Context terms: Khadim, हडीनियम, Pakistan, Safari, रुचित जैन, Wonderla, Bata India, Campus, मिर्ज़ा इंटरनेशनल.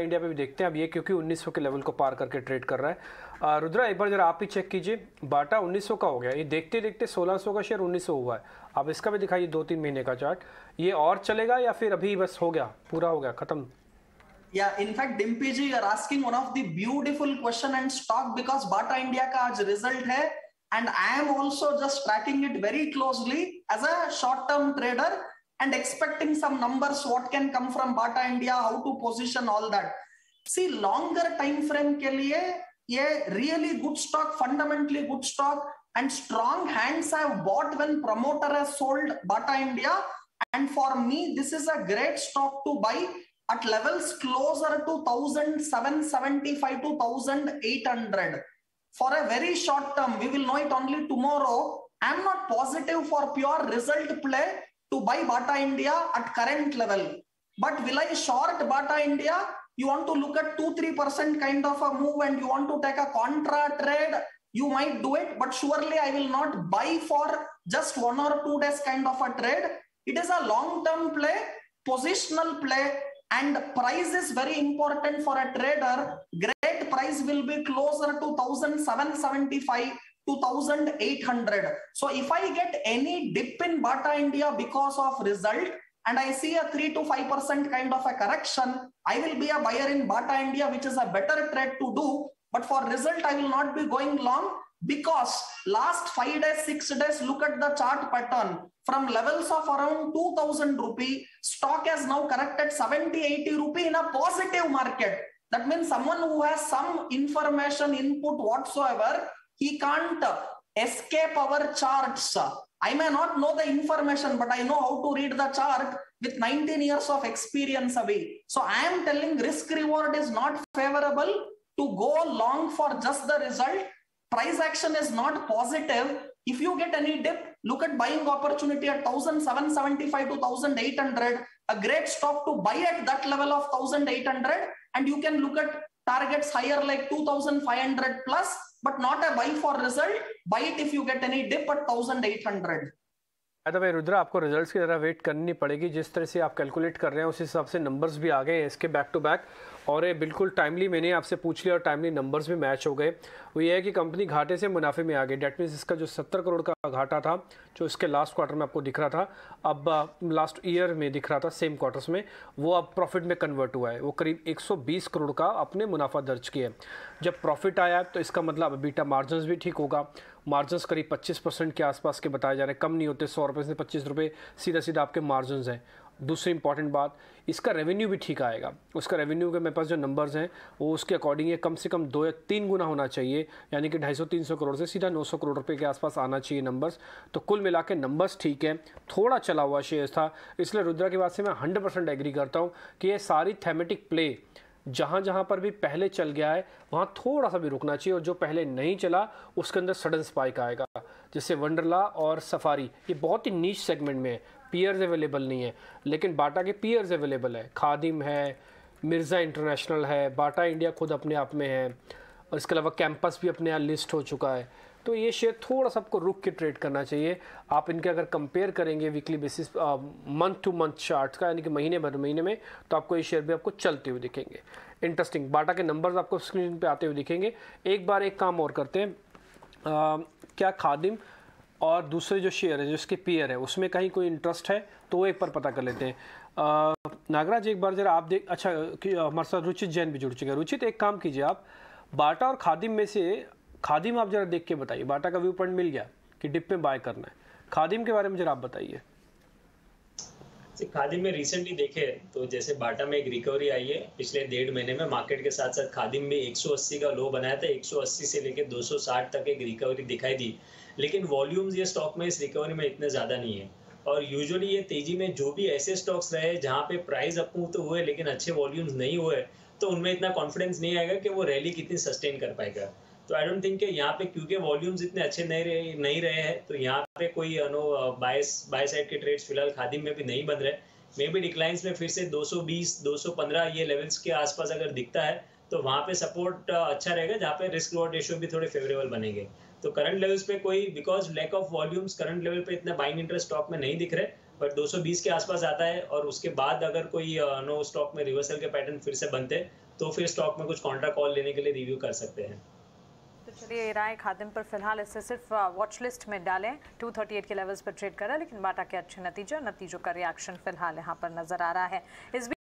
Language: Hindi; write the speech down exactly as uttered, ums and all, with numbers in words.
इंडिया पे भी देखते हैं अब ये, क्योंकि उन्नीस सौ के लेवल को पार करके ट्रेड कर रहा है। रुद्रा एक बार जरा आप ही चेक कीजिए, बाटा उन्नीस सौ का हो गया, ये देखते देखते सोलह सौ का शेयर उन्नीस सौ हुआ है। आप इसका भी दिखाइए दो तीन महीने का चार्ट, ये और चलेगा या फिर अभी बस हो गया, पूरा हो गया, खत्म? या in fact Dimpy ji are asking one of the beautiful question and stock because Bata India का आज रिजल्ट है and I am also just tracking it very closely as a short term trader and expecting some numbers what can come from Bata India, how to position all that. See, longer time frame ke liye ye really good stock, fundamentally good stock, and strong hands have bought when promoter has sold Bata India, and for me this is a great stock to buy at levels closer to seventeen seventy-five to eighteen hundred for a very short term. We will know it only tomorrow. I am not positive for pure result play to buy Bata India at current level, but will I short Bata India? You want to look at two three percent kind of a move and you want to take a contra trade, you might do it, but surely I will not buy for just one or two days kind of a trade. It is a long term play, positional play, and price is very important for a trader. Great price will be closer to seventeen seventy-five twenty-eight hundred. So if I get any dip in Bata India because of result and I see a three to five percent kind of a correction, I will be a buyer in Bata India, which is a better trade to do. But for result I will not be going long, because last five days six days look at the chart pattern. From levels of around two thousand rupee, stock has now corrected seventy eighty rupee in a positive market. That means someone who has some information input whatsoever, he can't escape our charts. I may not know the information, but I know how to read the chart with nineteen years of experience away. So I am telling risk reward is not favorable to go long for just the result. Price action is not positive. If you get any dip, look at buying opportunity at seventeen seventy-five to eighteen hundred, a great stock to buy at that level of eighteen hundred, and you can look at targets higher like twenty-five hundred plus, but not a buy for result. Buy it if you get any dip at eighteen hundred. अरे भाई रुद्रा, आपको रिजल्ट्स की तरह वेट करनी पड़ेगी। जिस तरह से आप कैलकुलेट कर रहे हैं उस हिसाब से नंबर्स भी आ गए हैं इसके बैक टू बैक, और ये बिल्कुल टाइमली मैंने आपसे पूछ लिया और टाइमली नंबर्स भी मैच हो गए। वो ये है कि कंपनी घाटे से मुनाफे में आ गई। डेट मीन्स इसका जो सत्तर करोड़ का घाटा था जो इसके लास्ट क्वार्टर में आपको दिख रहा था, अब लास्ट ईयर में दिख रहा था सेम क्वार्टर्स में, वो अब प्रॉफिट में कन्वर्ट हुआ है। वो करीब एक सौ बीस करोड़ का अपने मुनाफा दर्ज किया है। जब प्रॉफिट आया तो इसका मतलब अब बीटा मार्जिन्स भी ठीक होगा। मार्जिन्स करीब पच्चीस परसेंट के आसपास के बताए जा रहे हैं, कम नहीं होते। सौ रुपये से पच्चीस रुपये सीधा सीधा आपके मार्जिन्स हैं। दूसरी इंपॉर्टेंट बात, इसका रेवेन्यू भी ठीक आएगा। उसका रेवेन्यू के मेरे पास जो नंबर्स हैं वो उसके अकॉर्डिंग ये कम से कम दो या तीन गुना होना चाहिए, यानी कि ढाई सौ तीन सौ करोड़ से सीधा नौ सौ करोड़ रुपए के आसपास आना चाहिए नंबर्स। तो कुल मिला के नंबर्स ठीक है, थोड़ा चला हुआ शेयर था, इसलिए रुद्रा की बात से मैं हंड्रेड परसेंट एग्री करता हूँ कि ये सारी थेमेटिक प्ले जहाँ जहाँ पर भी पहले चल गया है वहाँ थोड़ा सा भी रुकना चाहिए, और जो पहले नहीं चला उसके अंदर सडन स्पाइक आएगा। जैसे वंडरला और सफारी, ये बहुत ही नीच सेगमेंट में है, पीयर्स अवेलेबल नहीं है, लेकिन बाटा के पीयर्स अवेलेबल है। खादिम है, मिर्ज़ा इंटरनेशनल है, बाटा इंडिया खुद अपने आप में है, और इसके अलावा कैंपस भी अपने यहाँ लिस्ट हो चुका है। तो ये शेयर थोड़ा सा आपको रुक के ट्रेड करना चाहिए। आप इनके अगर कंपेयर करेंगे weekly basis month to month chart का, यानी कि महीने भर महीने में, तो आपको ये शेयर भी आपको चलते हुए दिखेंगे। इंटरेस्टिंग, बाटा के नंबर्स आपको स्क्रीन पे आते हुए दिखेंगे। एक बार एक काम और करते हैं, आ, क्या खादिम और दूसरे जो शेयर है जो इसके पेयर है उसमें कहीं कोई इंटरेस्ट है, तो वो एक बार पता कर लेते हैं। नागराज एक बार जरा आप देख, अच्छा हमारे साथ रुचित जैन भी जुड़ चुके हैं। रुचित एक काम कीजिए, आप बाटा और खादिम में से खादिम आप जरा देख के बताइए। बाटा का व्यू पॉइंट मिल गया कि डिप में बाय करना है, खादिम के बारे में जरा आप बताइए। खादिम में रिसेंटली देखे तो जैसे बाटा में एक रिकवरी आई है पिछले डेढ़ महीने में मार्केट के साथ साथ, खादिम भी एक सौ अस्सी का लो बनाया था, एक सौ अस्सी से लेकर दो सौ साठ तक एक रिकवरी दिखाई दी, लेकिन वॉल्यूम्स ये स्टॉक में इस रिकवरी में इतने ज़्यादा नहीं है। और यूजुअली ये तेजी में जो भी ऐसे स्टॉक्स रहे जहाँ पे प्राइस अपमूव तो हुए लेकिन अच्छे वॉल्यूम्स नहीं हुए, तो उनमें इतना कॉन्फिडेंस नहीं आएगा कि वो रैली कितनी सस्टेन कर पाएगा। तो आई डोंट थिंक कि यहाँ पे क्योंकि वॉल्यूम्स इतने अच्छे नहीं रहे नहीं रहे हैं तो यहाँ पे कोई नो बायस बाय साइड के ट्रेड्स फिलहाल खादिम में भी नहीं बन रहे। मे बी डिक्लाइंस में फिर से दो सौ बीस दो सौ पंद्रह ये लेवल्स के आसपास अगर दिखता है तो वहाँ पे सपोर्ट अच्छा रहेगा, जहाँ पे रिस्क रिवॉर्ड रेशियो भी थोड़े फेवरेबल बनेंगे। तो करंट लेवल्स पे कोई, because lack of volumes current level पे इतना बाइंग इंटरेस्ट स्टॉक में नहीं दिख रहे, बट दो सौ बीस के आसपास आता है और उसके बाद अगर कोई नो स्टॉक में रिवर्सल के पैटर्न फिर से बनते तो फिर स्टॉक में कुछ कॉन्ट्रा कॉल लेने के लिए रिव्यू कर सकते हैं। तो चलिए राय खादिम पर फिलहाल इसे सिर्फ वॉच लिस्ट में डालें। दो सौ अड़तीस के लेवल्स पर ट्रेड करा, लेकिन बाटा के अच्छे नतीजे और नतीजों का रिएक्शन फिलहाल यहाँ पर नजर आ रहा है। इस